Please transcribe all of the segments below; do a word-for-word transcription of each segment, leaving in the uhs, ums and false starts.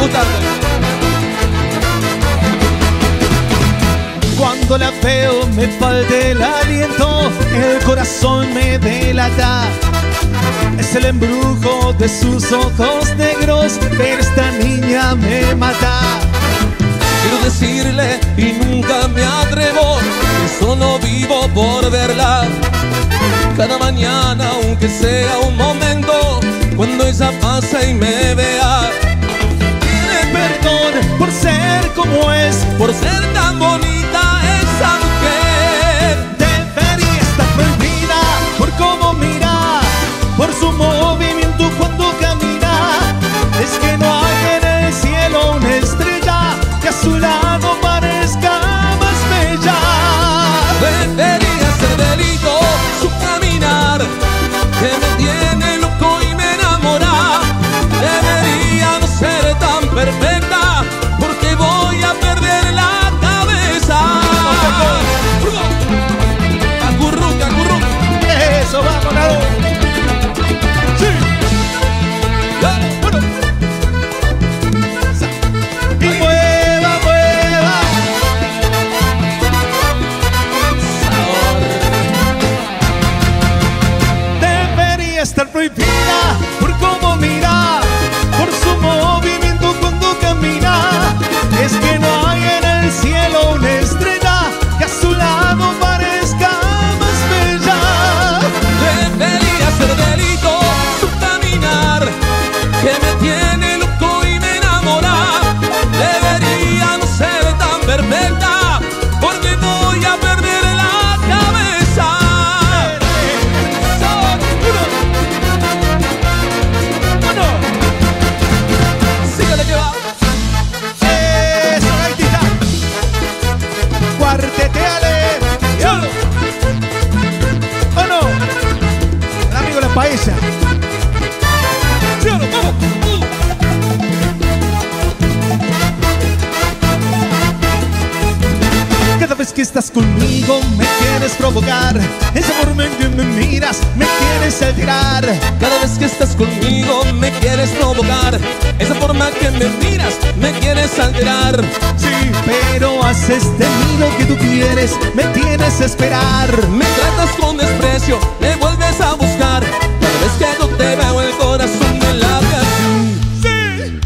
gustando. Cuando la veo me falta el aliento, el corazón me delata. Es el embrujo de sus ojos negros, pero esta niña me mata. Quiero decirle y nunca me atrevo que solo vivo por verla. Cada mañana, aunque sea un momento, cuando ella pasa y me vea. Pide perdón por ser como es, por ser tan bonita esa mujer. Debería estar prohibida por cómo mira, por su movimiento cuando camina. Es que no hay en el cielo una estrella que a su lado parezca más bella. Debería ser delito su caminar, que me tiene loco y me enamora. Debería no ser tan perfecta, porque voy a perder la cabeza. Acurruca, acurruca. Eso va con la dos. Estar prohibida por cómo mira, por su movimiento cuando camina. Es que no hay en el cielo una estrella que a su lado parezca más bella. Debería ser delito su caminar, que me tiene loco y me enamora. Debería no ser tan perfecta, porque voy a perder la cabeza. Paisa. Cada vez que estás conmigo me quieres provocar, ese momento en que me miras me quieres alterar. Cada vez que estás conmigo me quieres provocar, esa forma que me miras me quieres alterar. Sí, pero haces de mí lo que tú quieres, me tienes a esperar. Me tratas con desprecio, me vuelves a buscar. Cada vez que no te veo el corazón me late así. Sí.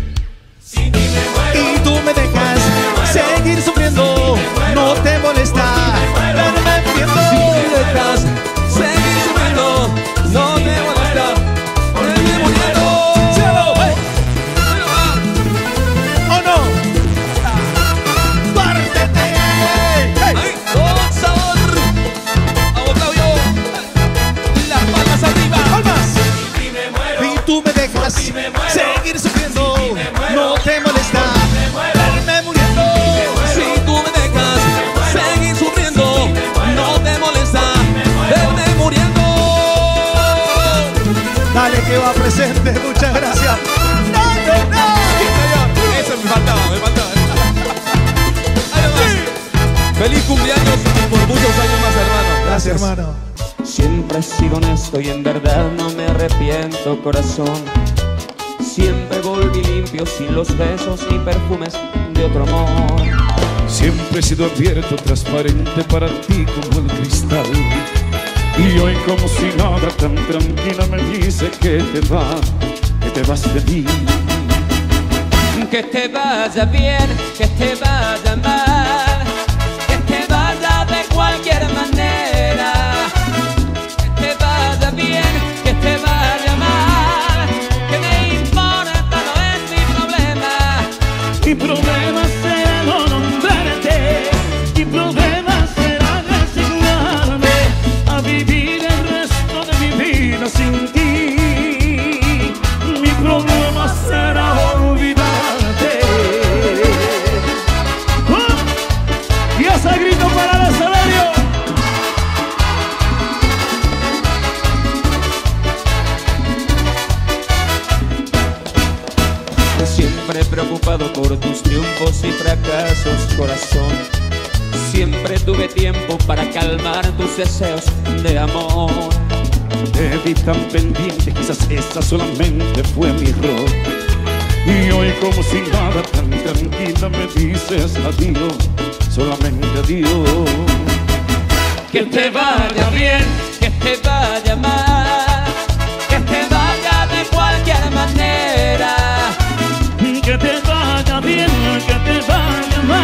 Si ni me muero, y tú me dejas si me muero, seguir sufriendo, si me muero, no te molesta. No me entiendo. Si me dejas seguir sufriendo, no te molesta. Por el mismo miedo. ¡Oh no! ¡Pártete! ¡Ay! ¡Con sabor! ¡Abocado yo! ¡Las palmas arriba! ¡Palmas! Si me muero, y tú me dejas si me muero, seguir sufriendo, si me muero, no te molesta. Dale que va presente, muchas gracias. No, no, no. Eso me faltaba, me faltaba. Sí. Feliz cumpleaños por muchos años más, hermano. Gracias, hermano. Siempre he sido honesto y en verdad no me arrepiento, corazón. Siempre volví limpio sin los besos ni perfumes de otro amor. Siempre he sido abierto, transparente para ti como el cristal. Y hoy como si nada, tan tranquila me dice que te va, que te vas de mí. Que te vaya bien, que te vaya mal, que te vaya de cualquier manera. Que te vaya bien, que te vaya mal, que me importa, no es mi problema. Mi problema será no nombrarte, mi problema vivir el resto de mi vida sin ti. Mi problema será olvidarte. ¡Oh! Y ese grito para el escenario. Siempre preocupado por tus triunfos y fracasos, corazón. Siempre tuve tiempo para calmar tus deseos de amor. Te vi tan pendiente, quizás esa solamente fue mi error. Y hoy como si nada, tan tranquila me dices adiós, solamente adiós. Que te vaya bien, que te vaya mal, que te vaya de cualquier manera. Que te vaya bien, que te vaya mal,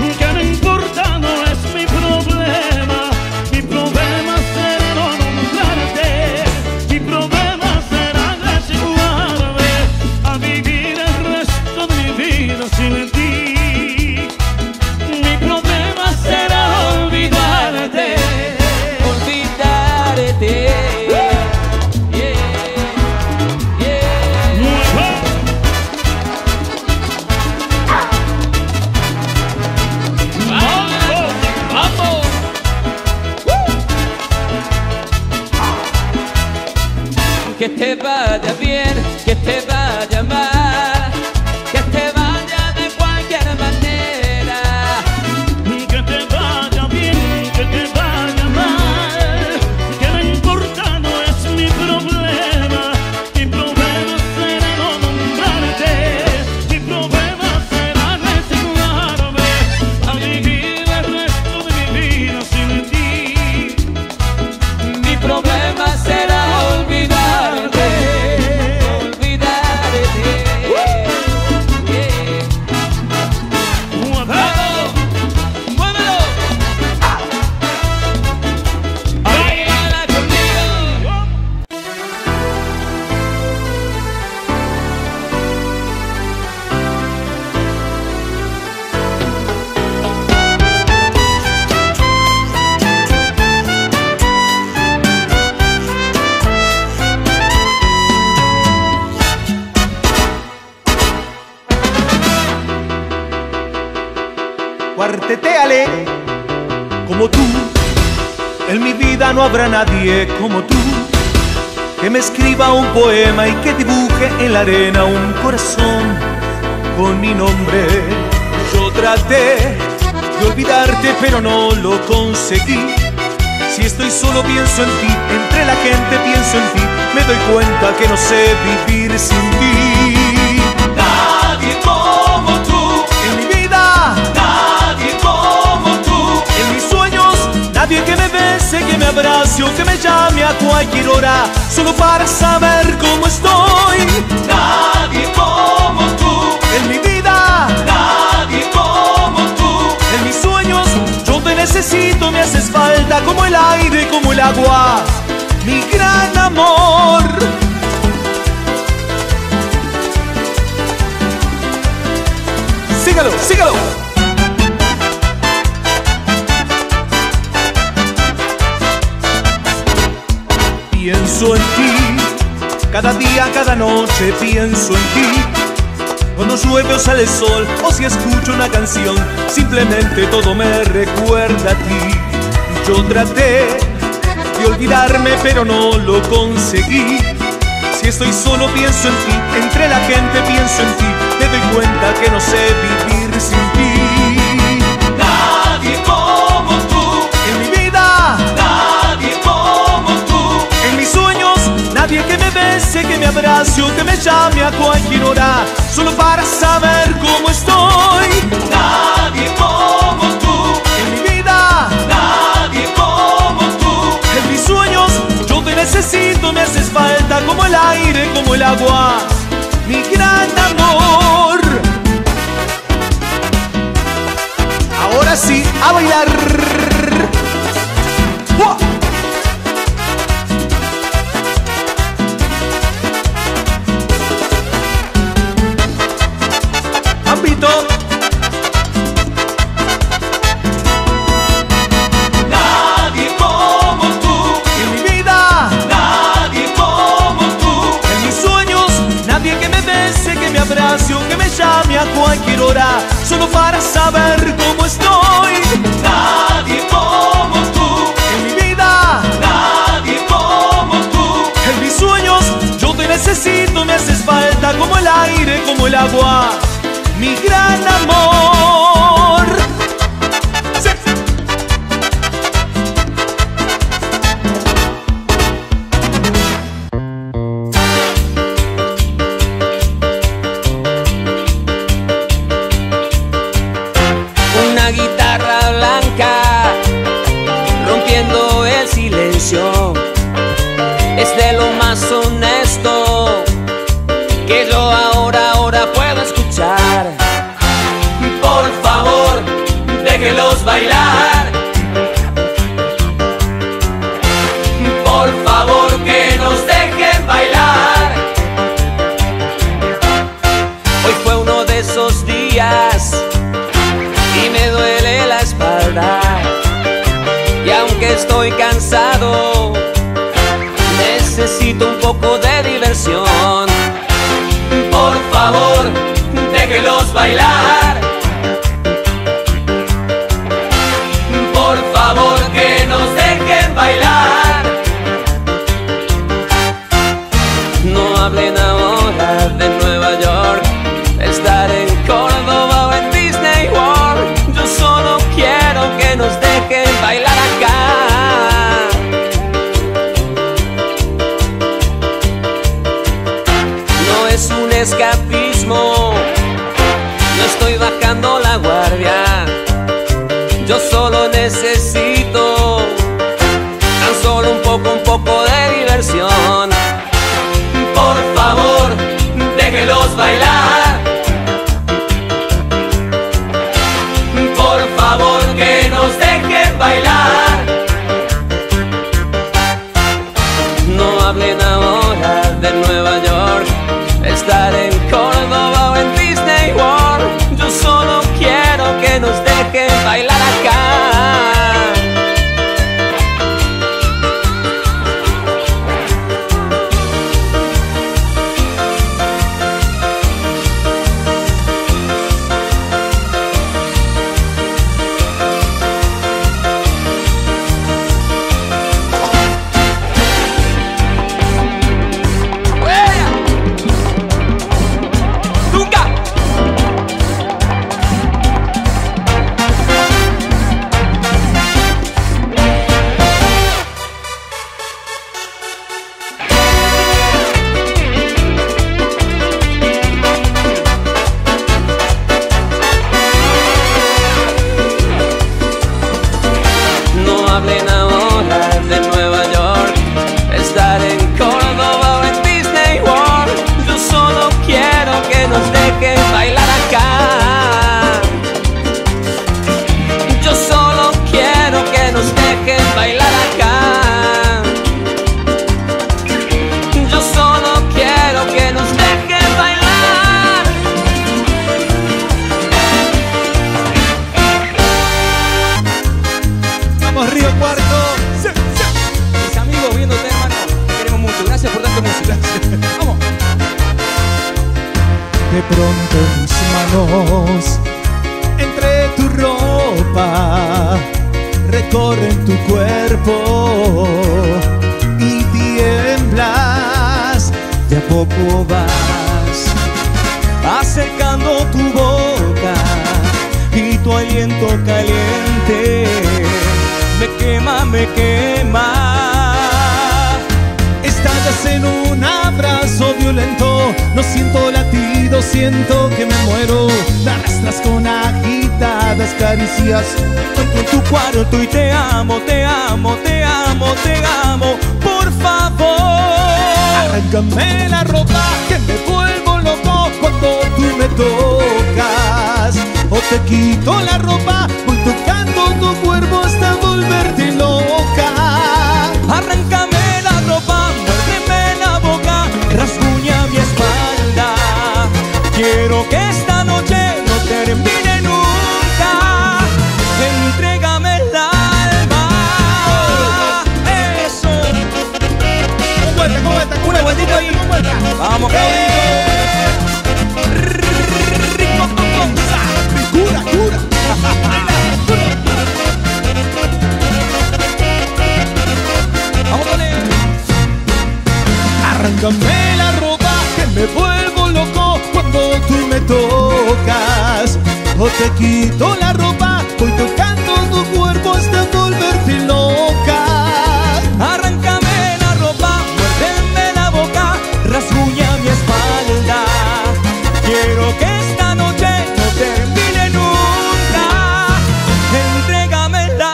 que no importa, no es mi problema. Mi problema será no nombrarte, mi problema será resignarme a vivir el resto de mi vida sin ti. Mi problema será olvidarte, olvidarte. Que te vaya bien, que te vaya mal, que te vaya de cualquier manera. Que te vaya bien, que te vaya mal, que no importa, no es mi problema. Mi problema será no nombrarte, mi problema será resignarme a vivir el resto de mi vida sin ti. Mi problema será cuartetéale como tú. En mi vida no habrá nadie como tú, que me escriba un poema y que dibuje en la arena un corazón con mi nombre. Yo traté de olvidarte pero no lo conseguí. Si estoy solo pienso en ti, entre la gente pienso en ti, me doy cuenta que no sé vivir sin ti. Nadie como tú. Nadie que me bese, que me abrace o que me llame a cualquier hora, solo para saber cómo estoy. Nadie como tú. En mi vida. Nadie como tú. En mis sueños yo te necesito, me haces falta como el aire, como el agua, mi gran amor. Sígalo, sígalo. Pienso en ti, cada día, cada noche pienso en ti. Cuando llueve o sale el sol, o si escucho una canción, simplemente todo me recuerda a ti. Yo traté de olvidarme pero no lo conseguí. Si estoy solo pienso en ti, entre la gente pienso en ti, me doy cuenta que no sé vivir sin ti. Nadie como tú. En mi vida. Nadie como tú. Nadie que me bese, que me abrace o que me llame a cualquier hora, solo para saber cómo estoy. Nadie como tú. En mi vida. Nadie como tú. En mis sueños yo te necesito, me haces falta como el aire, como el agua, mi gran amor. Ahora sí, a bailar. ¡Wow! Nadie como tú. En mi vida. Nadie como tú. En mis sueños. Nadie que me bese, que me abrace o que me llame a cualquier hora, solo para saber cómo estoy. Nadie como tú. En mi vida. Nadie como tú. En mis sueños yo te necesito, me haces falta como el aire, como el agua, mi gran amor. Sí. de lo más honesto que yo ahora, ahora puedo escuchar. Por favor, déjenlos bailar. Por favor, que nos dejen bailar. Hoy fue uno de esos días y me duele la espalda, y aunque estoy cansado, necesito un poco de diversión. Por favor, déjenlos bailar. Por favor, que nos dejen bailar. No hablen ahora de Nueva York, estar en Córdoba o en Disney World. Yo solo quiero que nos dejen bailar acá. Es un escapismo, no estoy bajando la guardia. Yo solo necesito tan solo un poco, un poco de diversión. Por favor, déjenlos bailar. Por favor, que nos dejen bailar. No hablen ahora de Nueva York, estar en Córdoba o en Disney World. Yo solo quiero que nos dejen bailar acá. De pronto mis manos entre tu ropa recorren tu cuerpo y tiemblas. De a poco vas acercando tu boca y tu aliento caliente me quema, me quema. Estallas en un abrazo violento, no siento latido, siento que me muero. Me arrastras con agitadas caricias, entro en tu cuarto y te amo, te amo, te amo, te amo. Por favor, arráncame la ropa que me vuelvo loco cuando tú me tocas, o te quito la ropa, voy tocando tu cuerpo hasta volverte loca. Arráncame la ropa, muérdeme la boca, rasguña mi espalda. Quiero que esta noche no termine nunca. Entrégame el alma. Eso. Muévete, muévete, una vueltita ahí. Vamos, Claudito. Rico, cura, cura. Vamos con él. Arráncame la ropa que me vuelvo loco cuando tú me tocas, o te quito la ropa, voy tocando tu cuerpo hasta volverte loca. Arráncame la ropa, muérdeme la boca, rasguña mi espalda. Quiero que esta noche no termine nunca. Entrégame el alma.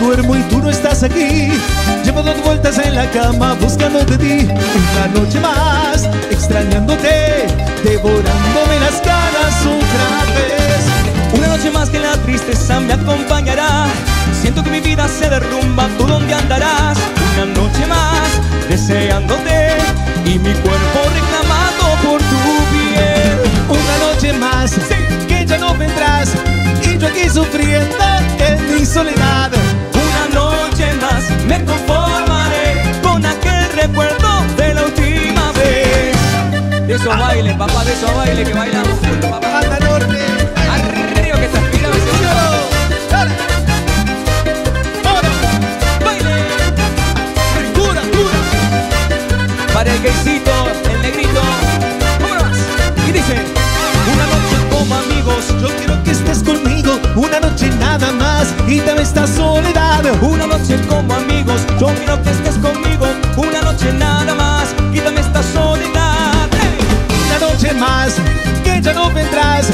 duermo y tú no estás aquí. Llevo dos vueltas en la cama buscando de ti. Una noche más, extrañándote, devorándome las caras otra vez. Una noche más que la tristeza me acompañará. Siento que mi vida se derrumba, ¿tú dónde andarás? Una noche más, deseándote, y mi cuerpo reclamado por tu piel. Una noche más, sí, que ya no vendrás, y yo aquí sufriendo en mi soledad. Una noche más, me conformaré con aquel recuerdo de la última vez. De eso baile, papá, de eso baile, que bailamos juntos, papá. Hasta el norte, al río que te aspira, ¡dale! El gaysito, el negrito, vámonos. Y dice: una noche como amigos, yo quiero que estés conmigo. Una noche nada más, quítame esta soledad. Una noche como amigos, yo quiero que estés conmigo. Una noche nada más, quítame esta soledad. ¡Hey! Una noche más, que ya no vendrás,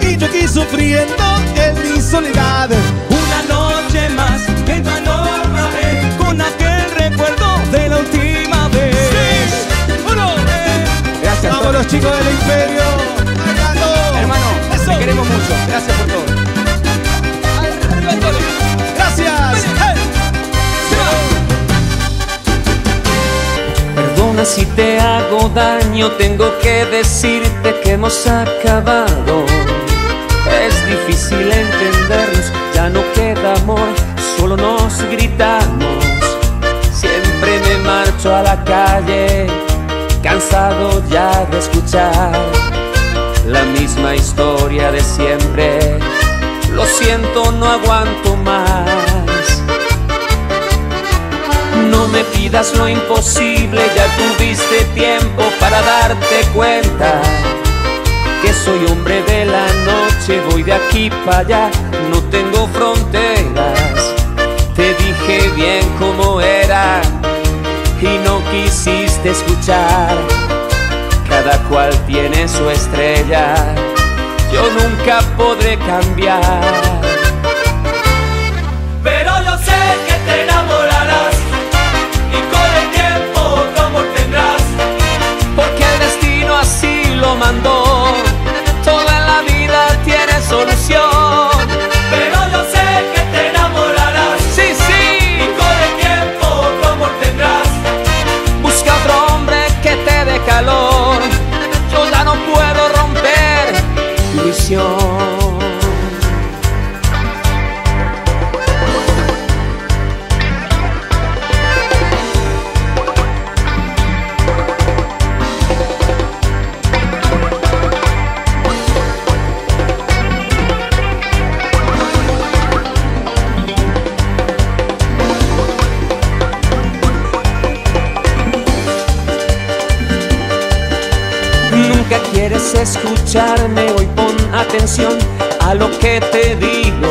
y yo aquí sufriendo en mi soledad. Una noche más, que ya no vendrás, con aquel recuerdo de la última vez. Los chicos del Imperio, ¡Agando! Hermano, eso. Te queremos mucho. Gracias por todo. Arriba el tole. Gracias. ¡Hey! ¡Sí! Perdona si te hago daño, tengo que decirte que hemos acabado. Es difícil entendernos, ya no queda amor, solo nos gritamos. Siempre me marcho a la calle, cansado ya de escuchar la misma historia de siempre. Lo siento, no aguanto más. No me pidas lo imposible, ya tuviste tiempo para darte cuenta que soy hombre de la noche, voy de aquí para allá, no tengo fronteras. Te dije bien cómo era y no quisiste escuchar. Cada cual tiene su estrella, yo nunca podré cambiar. Pero yo sé que te enamorarás y con el tiempo otro amor tendrás, porque el destino así lo mandó. Toda la vida tiene solución. Pero yo sé que te enamorarás, sí, sí, y con el tiempo otro amor tendrás. Otro hombre que te dé calor, yo ya no puedo romper tu ilusión. ¿Quieres escucharme? Hoy pon atención a lo que te digo.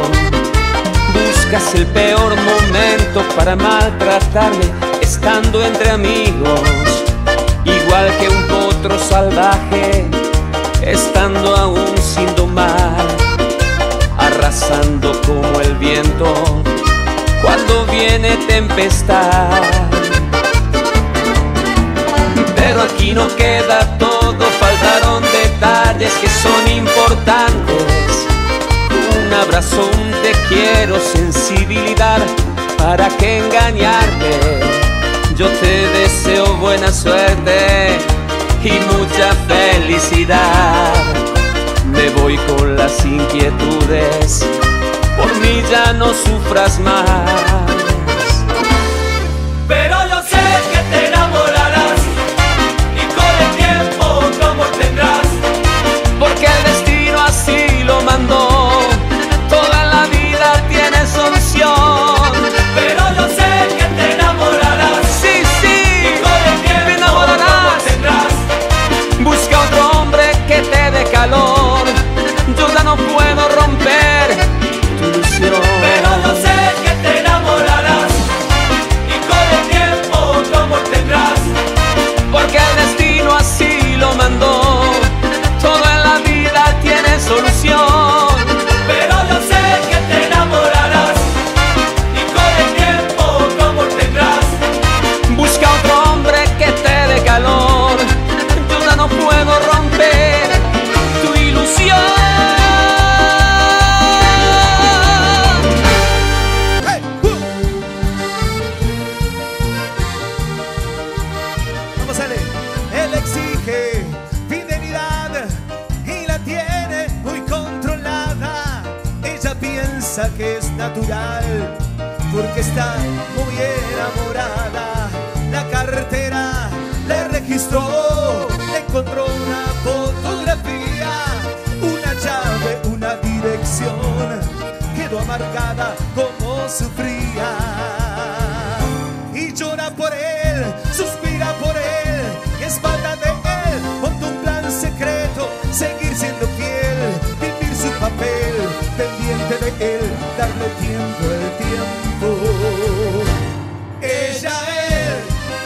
Buscas el peor momento para maltratarme, estando entre amigos. Igual que un potro salvaje, estando aún sin domar, arrasando como el viento cuando viene tempestad. Pero aquí no queda todo, faltaron detalles que son importantes. Un abrazo, un te quiero, sensibilidad, ¿para qué engañarte? Yo te deseo buena suerte y mucha felicidad. Me voy con las inquietudes, por mí ya no sufras más. Pero yo sé que te enamorarás, amor tendrás, porque el destino así lo mandó. Toda la vida tiene solución. Pero yo sé que te enamorarás, sí, sí, y con el tiempo me enamorarás. Tendrás. Busca otro hombre que te dé calor, yo ya no puedo romper tu ilusión. Pero yo sé que te enamorarás. vida que es natural, porque está muy enamorada. La carretera le registró, le encontró una fotografía, una llave, una dirección, quedó marcada como sufría. Y llora por él, suspira por él, y espalda de él, monta un plan secreto, seguir siendo fiel, vivir su papel, pendiente de él, darle tiempo el tiempo. Ella él,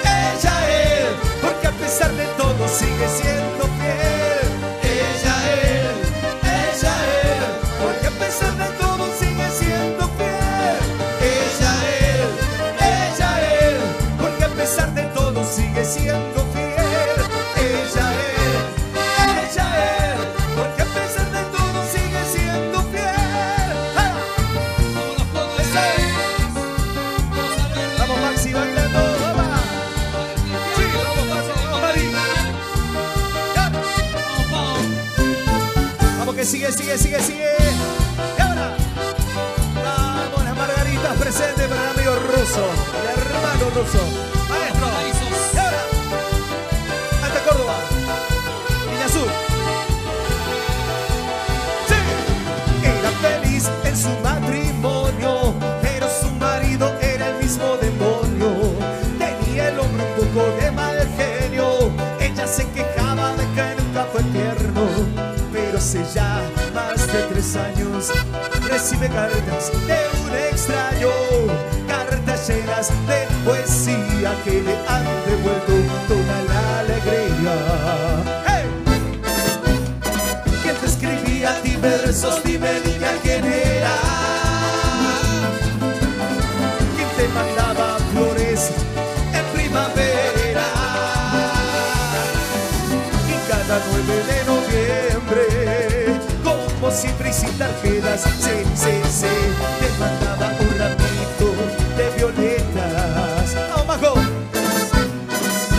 ella él, porque a pesar de todo sigue siendo fiel. Ella él, ella él, porque a pesar de todo sigue siendo fiel. Ella él, ella él, porque a pesar de todo sigue siendo fiel. Ella él, ella él, sigue, sigue, sigue, sigue. Y ahora vamos, las margaritas presentes para el amigo Ruso, el hermano Ruso, maestro. Y ahora hasta Córdoba, Iñazú. Sí. Era feliz en su matrimonio, pero su marido era el mismo demonio. Tenía el hombre un poco de mal genio. Ella se quejaba de que nunca fue tierno. Hace ya más de tres años recibe cartas de un extraño, cartas llenas de poesía que le han devuelto toda la alegría. ¡Hey! ¿Quién te escribía? Dime versos, dime niña, ¿quién era? ¿Quién te mandaba flores en primavera? Y cada nueve de noviembre, siempre y sin tarjetas, sí, sí, sí, te mandaba un ramito de violetas. ¡Oh, Majo!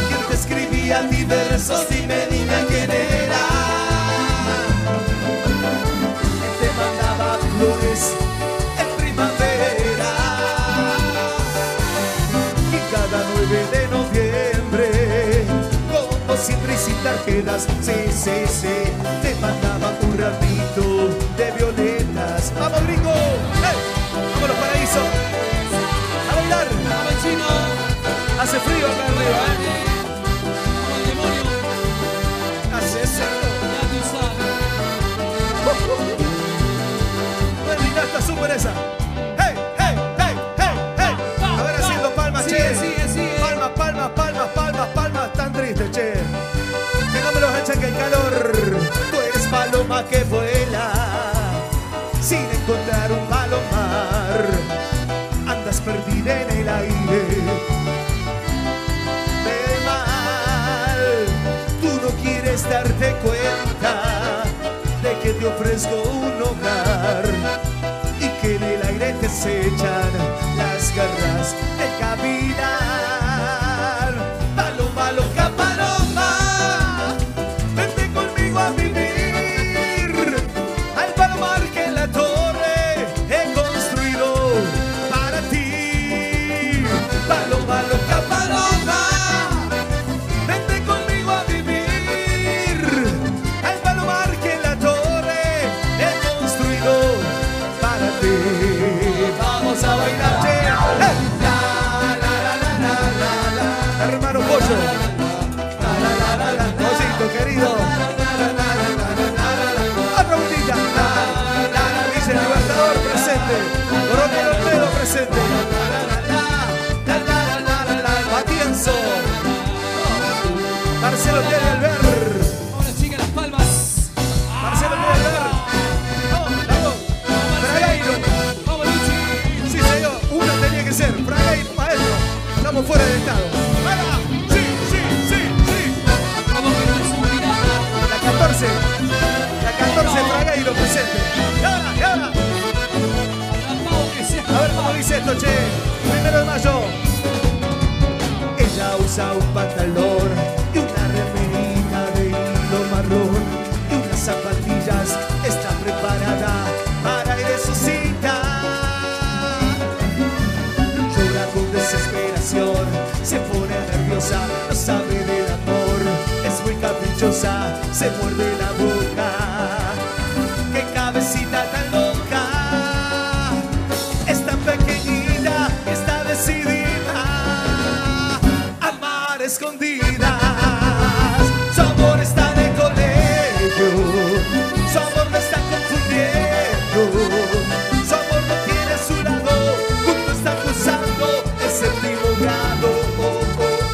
¿Quién te escribía diversos? Dime, dime quién era. ¿Quién te mandaba flores en primavera? Y cada nueve de noviembre, como siempre y sin tarjetas, sí, sí, sí, te mandaba un ramito de violetas. ¡Vamos, gringo! ¡Hey! ¡Vámonos, paraíso! ¡A bailar! ¡Vamos, chino! Hace frío acá arriba, ¿eh? Demonio. Hace eso. Ya te usaba. Bueno, linda, está súper esa. ¡Hey! ¡Hey! ¡Hey! ¡Hey! ¡Hey! A ver, haciendo palmas, sigue, che. Sigue, sigue. Palmas, palmas, palmas, palmas, palmas. Tan triste, che. Que no me los echen, que el calor. Paloma que vuela sin encontrar un palomar, andas perdida en el aire del mal. Tú no quieres darte cuenta de que te ofrezco un hogar y que en el aire te acechan las garras del caminar. Paloma loca, paloma, vente conmigo a vivir. Marcelo tiene el ver. Hola, chicas, las palmas. Marcelo tiene el ver. Vamos, vamos. Fragueiro. Vamos, Luchi. Sí, señor. Uno tenía que ser. Fragueiro, maestro. Estamos fuera del estado. ¡Para! Sí, sí, sí, sí. Vamos, la catorce. La catorce, Fragueiro presente. Y ahora, y ahora. A ver cómo dice esto, che. Primero de mayo. Ella usa un pantalón y unas zapatillas, está preparada para ir a su cita. se muerde la boca. ¡Qué cabecita tan loca! Es tan pequeñita, está decidida a amar escondidas. Su amor está de colegio, su amor me está confundiendo. Su amor no tiene a su lado, justo está cruzando el séptimo grado. Oh, oh,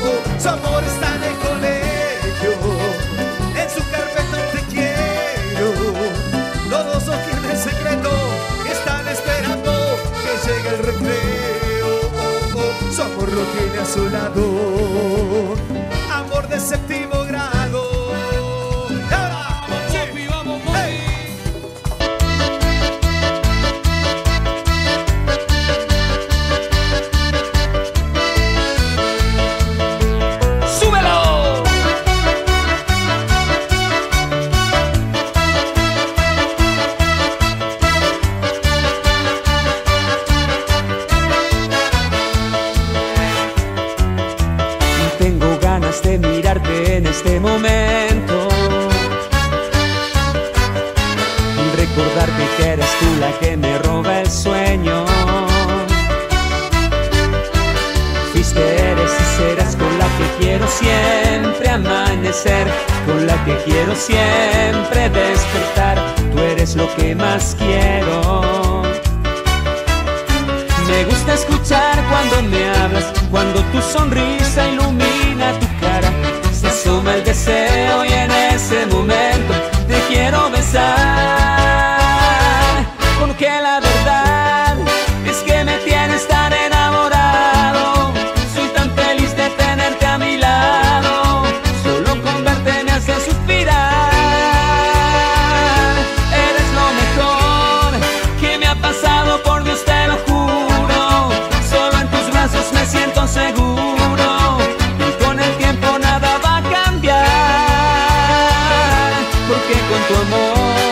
oh. Su amor está en el colegio, en su carpeta te quiero. Todos no tienen secreto, están esperando que llegue el recreo. Oh, oh. Su amor no tiene a su lado, amor de séptimo grado. De mirarte en este momento, recordarte que eres tú la que me roba el sueño. Fuiste, eres y serás con la que quiero siempre amanecer, con la que quiero siempre despertar. Tú eres lo que más quiero. Me gusta escuchar cuando me hablas, cuando tu sonrisa ilumina tu cara. Se suma el deseo y en ese momento te quiero besar. Porque la verdad es que me tienes tan enamorado. Soy tan feliz de tenerte a mi lado. Solo con verte me hace suspirar. Eres lo mejor que me ha pasado, por Dios te lo juro. Me siento seguro y con el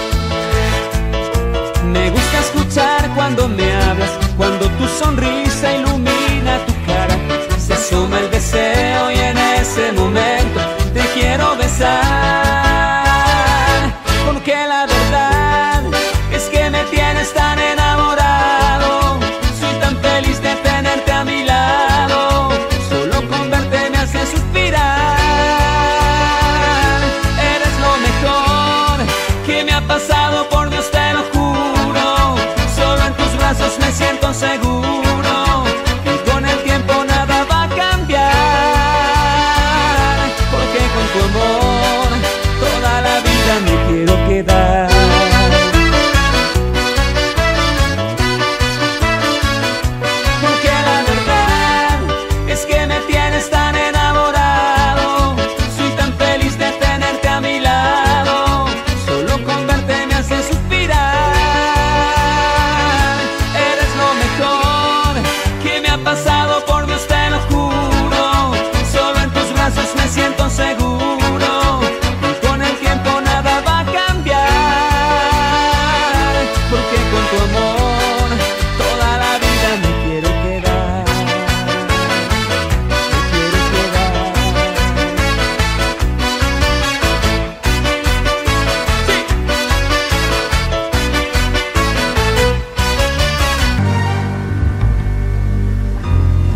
tiempo nada va a cambiar, porque con tu amor toda la vida me quiero quedar. Sonrisa ilumina tu cara, se asoma el deseo y en ese momento te quiero besar. Porque la verdad es que me tienes tan enamorado, soy tan feliz de tenerte a mi lado. Solo con verte me hace suspirar. Eres lo mejor que me ha pasado, por Dios te lo juro. Solo en tus brazos me siento seguro.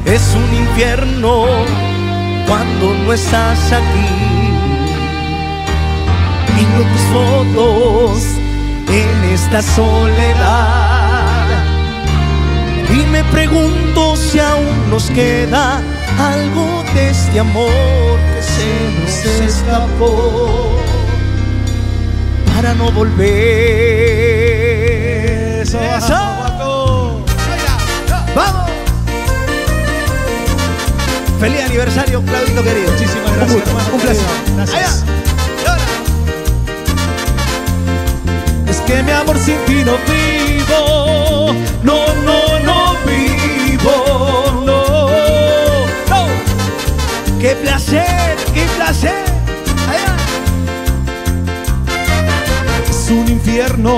Es un infierno cuando no estás aquí. Miro tus fotos en esta soledad y me pregunto si aún nos queda algo de este amor que se nos escapó para no volver. ¡Eso! ¡Eso! ¡Vamos! ¡Feliz aniversario, Claudito querido! Muchísimas gracias, un, hermano. Un placer. Gracias. Allá. Es que mi amor sin ti no vivo, no, no, no vivo, no, no. ¡Qué placer, qué placer! Allá. Es un infierno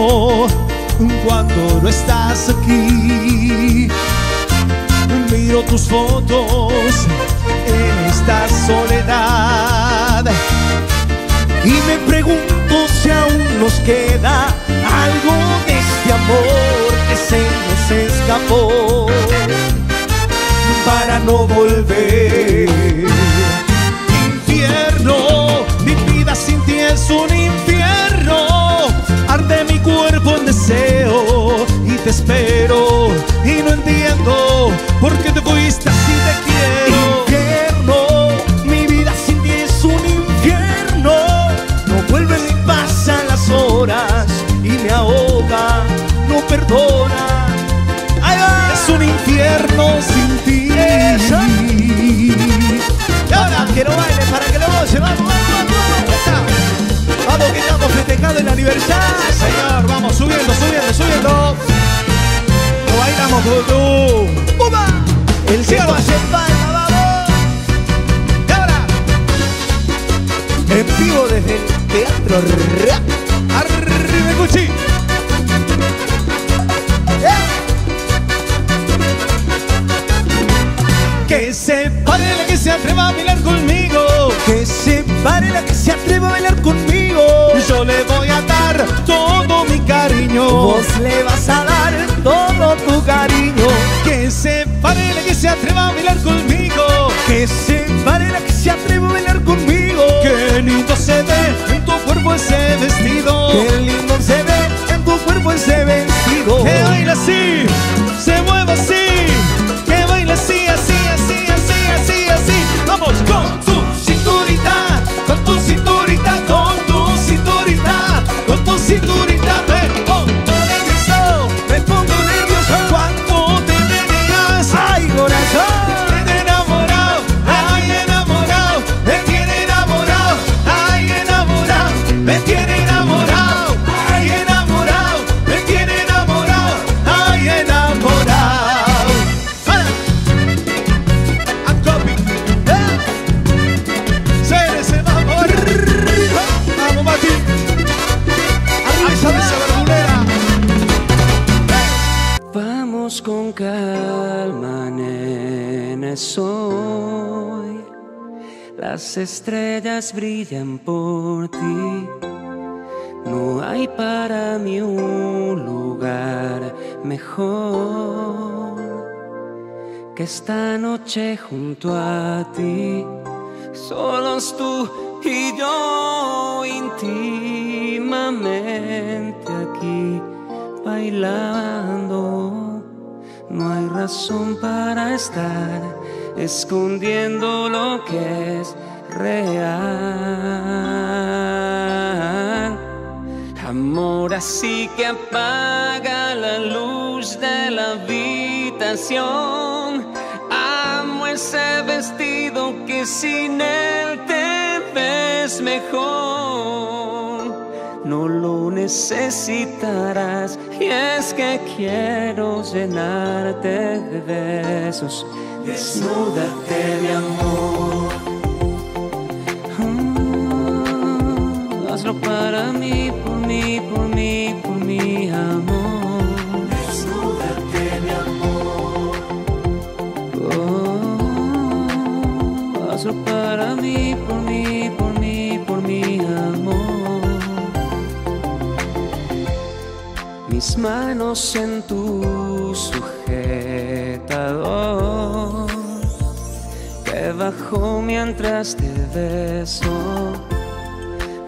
cuando no estás aquí. Miro tus fotos en esta soledad y me pregunto si aún nos queda algo de este amor que se nos escapó para no volver. Infierno, mi vida sin ti es un infierno. Arde mi cuerpo en deseo y te espero y no entiendo por qué te fuiste así, te quiero. Y me ahoga, no perdona. ¡Ay, va! Es un infierno sin ti. Eso. Y ahora que lo baile para que lo goce. Vamos, vamos, vamos. Vamos que estamos festejando el aniversario. Sí, señor, vamos subiendo, subiendo, subiendo. Lo bailamos con tú. ¡Upa! El cielo hace falta, vamos. Y ahora en vivo desde el Teatro Rap. ¡Arriba el cuchillo! ¡Eh! Que se pare la que se atreva a bailar conmigo. Que se pare la que se atreva a bailar conmigo. Yo le voy a dar todo mi cariño. Vos le vas a dar todo tu cariño. Que se pare la que se atreva a bailar conmigo. Que se pare la que se atreva a bailar conmigo. Que lindo se ve en tu cuerpo ese vestido. Que lindo se ve en tu cuerpo ese vestido. Que baila así, se mueva así. Que baila así, así, así, así, así, así. Vamos con tu cinturita, con tu cinturita, con tu cinturita, con tu cinturita. Me pongo nervioso, me pongo nervioso cuando te veas. ¡Ay, corazón! Me tiene enamorado, ay enamorado, me tiene enamorado, ay enamorado. A copy, seres el amor, vamos Mati, ay sabes la verdulera. Vamos con calma, nena, soy. Las estrellas brillan por ti. No hay para mí un lugar mejor que esta noche junto a ti. Solos tú y yo íntimamente aquí bailando. No hay razón para estar escondiendo lo que es real. Amor, así que apaga la luz de la habitación. Amo ese vestido que sin él te ves mejor. No lo necesitarás y es que quiero llenarte de besos. Desnúdate, mi amor. Mm, hazlo para mí, por mí, por mí, por mi amor. Desnúdate, mi amor. Oh, hazlo para mí, por mí, por mí, por mi amor. Mis manos en tu sujetador. Bajo mientras te beso.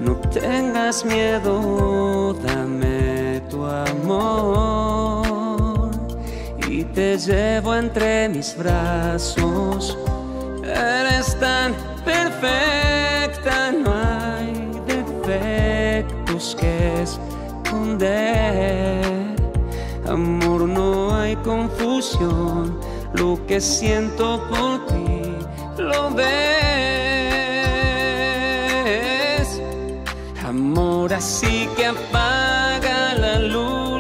No tengas miedo, dame tu amor y te llevo entre mis brazos. Eres tan perfecta, no hay defectos que esconder. Amor, no hay confusión, lo que siento por ti lo ves. Amor, así que apaga la luz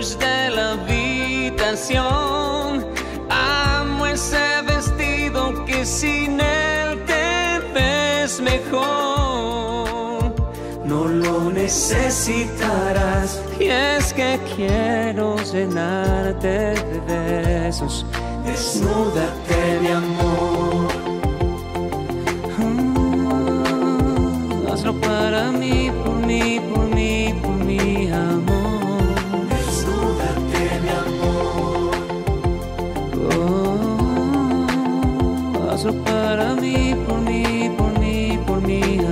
dijo, no lo necesitarás. Y es que quiero llenarte de besos. Desnúdate, mi amor. Mm, hazlo para mí, por mí, por mí, por mi amor. Desnúdate, mi amor. Oh, hazlo para mí, por mí, por mí, por mi amor.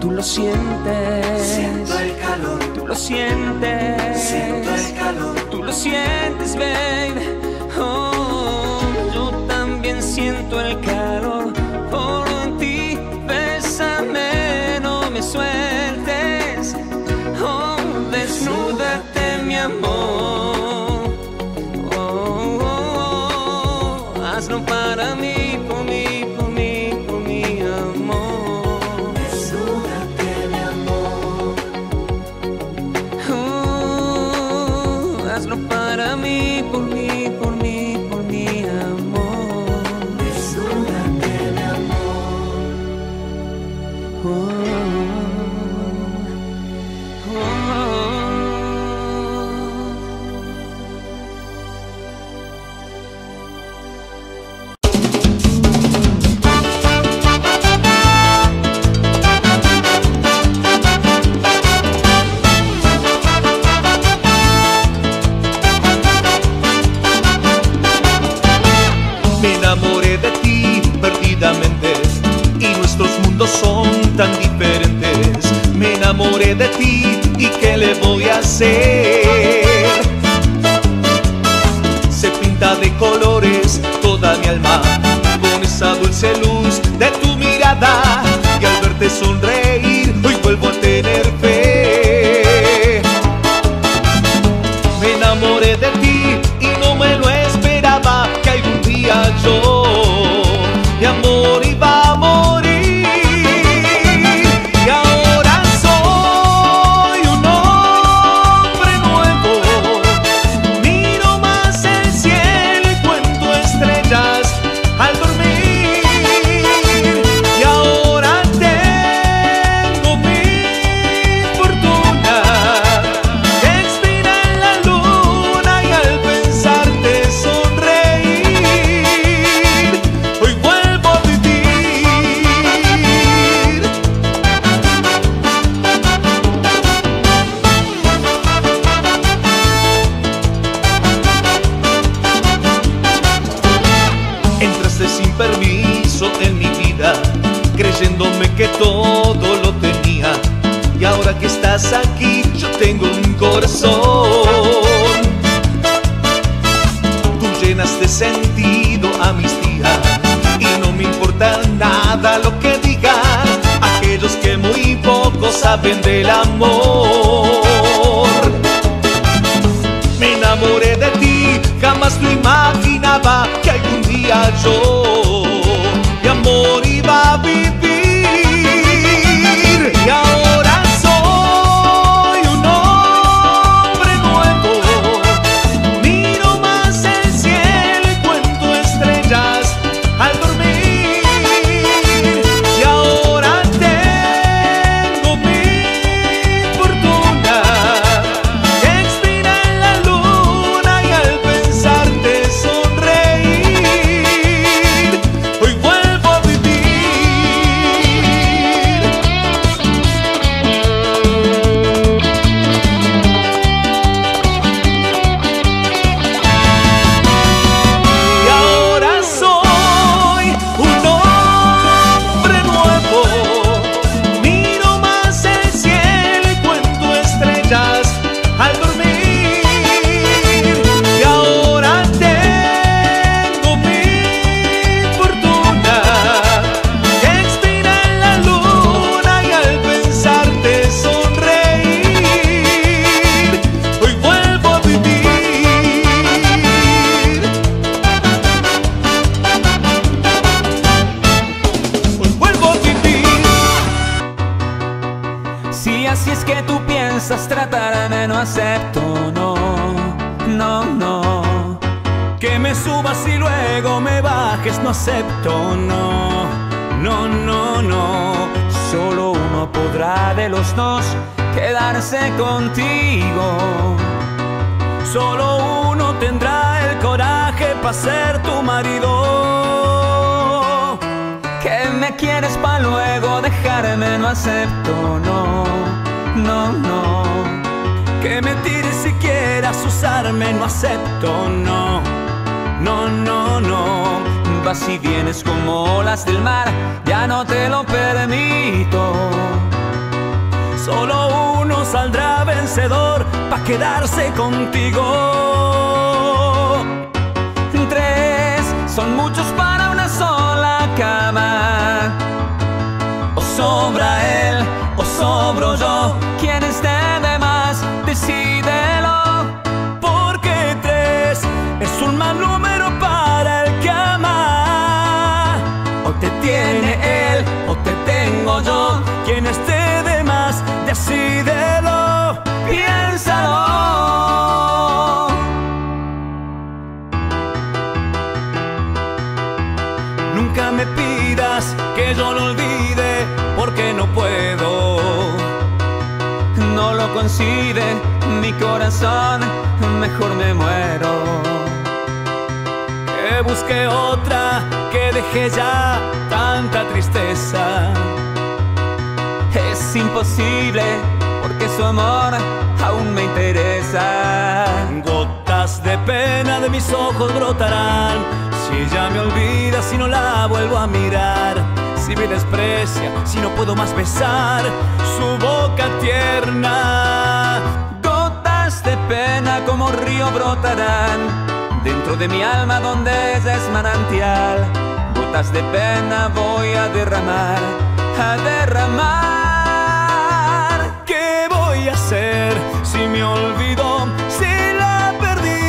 Tú lo sientes, siento el calor. Tú lo sientes, siento el calor. Tú lo sientes, babe. Oh, yo también siento el calor por ti. Bésame, no me sueltes. Oh, desnúdate, mi amor. Oh, oh, oh. Hazlo para mí, por mí, por mí, por mi amor. Hazlo para mí, por mí, por mí, por mi amor. Desnúdate, mi amor. Oh, de ti, ¿y qué le voy a hacer? Se pinta de colores toda mi alma con esa dulce luz de tu mirada, y al verte sonreír hoy vuelvo a tener fe. Me enamoré de ti y no me lo esperaba, que algún día yo mi amor iba a morir. Que todo lo tenía, y ahora que estás aquí yo tengo un corazón. Tú llenas de sentido a mis días y no me importa nada lo que digan aquellos que muy poco saben del amor. Me enamoré de ti, jamás lo imaginaba, que algún día yo mi amor iba a vivir. ¡Gracias! tratarán, no acepto, no, no, no. Que me subas y luego me bajes, no acepto, no, no, no, no. Solo uno podrá de los dos quedarse contigo. Solo uno tendrá el coraje para ser tu marido. Que me quieres para luego dejarme, no acepto, no, no, no. Que me tires si quieras usarme, no acepto, no, no, no, no. Vas y vienes como olas del mar, ya no te lo permito. Solo uno saldrá vencedor pa' quedarse contigo. Tres son muchos para una sola cama. O sobra él o sobro yo, quien esté de más, decídelo. Porque tres es un mal número para el que ama. O te tiene él o te tengo yo, quien esté de más, decídelo, piénsalo. Nunca me pidas que yo lo olvide, porque no puedo. No lo concibe mi corazón, mejor me muero. Que busque otra, que deje ya tanta tristeza. Es imposible, porque su amor aún me interesa. Gotas de pena de mis ojos brotarán si ella me olvida, si no la vuelvo a mirar. Si me desprecia, si no puedo más besar su boca tierna. Gotas de pena como río brotarán dentro de mi alma, donde ella es manantial. Gotas de pena voy a derramar, a derramar. Si me olvidó, si la perdí,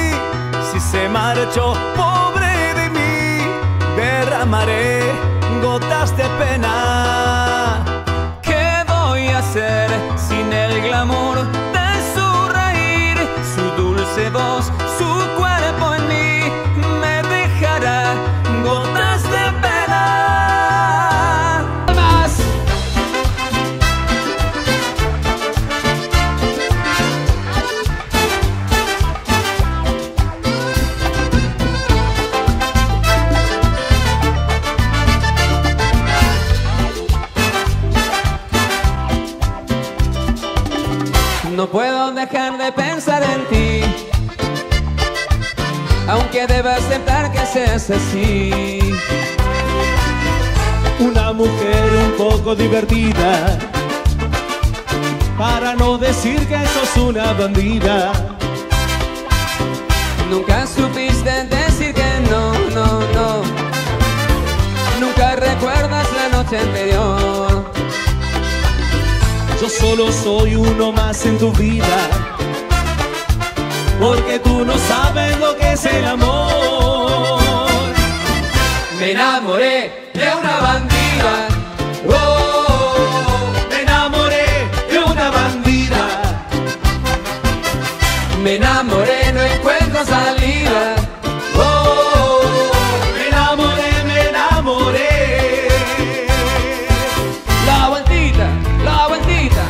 si se marchó, pobre de mí, derramaré gotas de pena. ¿Qué voy a hacer sin el glamour de su reír? Su dulce voz, su cuerpo en mí me dejará gotas de pena. No puedo dejar de pensar en ti, aunque deba aceptar que seas así. Una mujer un poco divertida, para no decir que sos una bandida. Nunca supiste decir que no, no, no. Nunca recuerdas la noche anterior. Yo solo soy uno más en tu vida, porque tú no sabes lo que es el amor. Me enamoré de una bandida. Oh, me enamoré de una bandida. Me enamoré, no encuentro salida. Oh, me enamoré, me enamoré. La bandida, la bandida.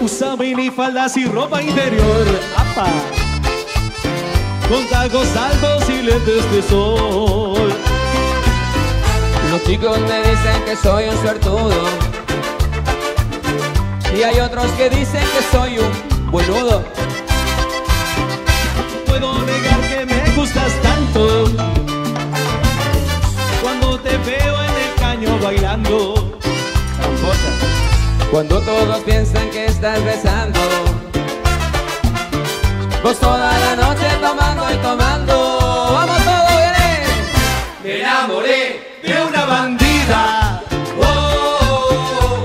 Usa minifaldas y ropa interior, apa, con tacos altos y lentes de sol. Los chicos me dicen que soy un suertudo, y hay otros que dicen que soy un boludo. Puedo negar que me gustas tanto, cuando te veo en el caño bailando. Cuando todos piensan que estás besando, vos toda la noche tomando y tomando. ¡Vamos todos, viene! Me enamoré de una bandida. Oh, oh, oh, oh, oh.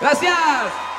Gracias.